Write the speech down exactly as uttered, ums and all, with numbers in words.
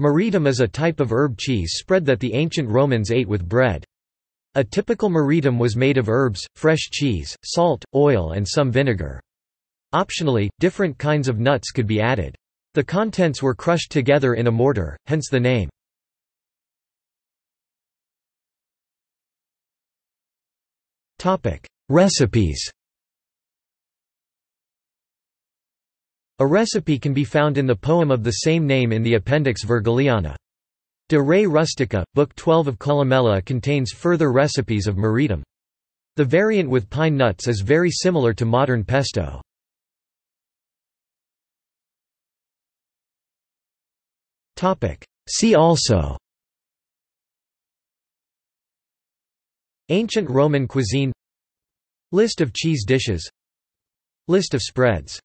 Meritum is a type of herb cheese spread that the ancient Romans ate with bread. A typical meritum was made of herbs, fresh cheese, salt, oil and some vinegar. Optionally, different kinds of nuts could be added. The contents were crushed together in a mortar, hence the name. Recipes. A recipe can be found in the poem of the same name in the Appendix Virgiliana. De Re Rustica, Book twelve of Columella contains further recipes of meritum. The variant with pine nuts is very similar to modern pesto. See also: Ancient Roman cuisine, List of cheese dishes, List of spreads.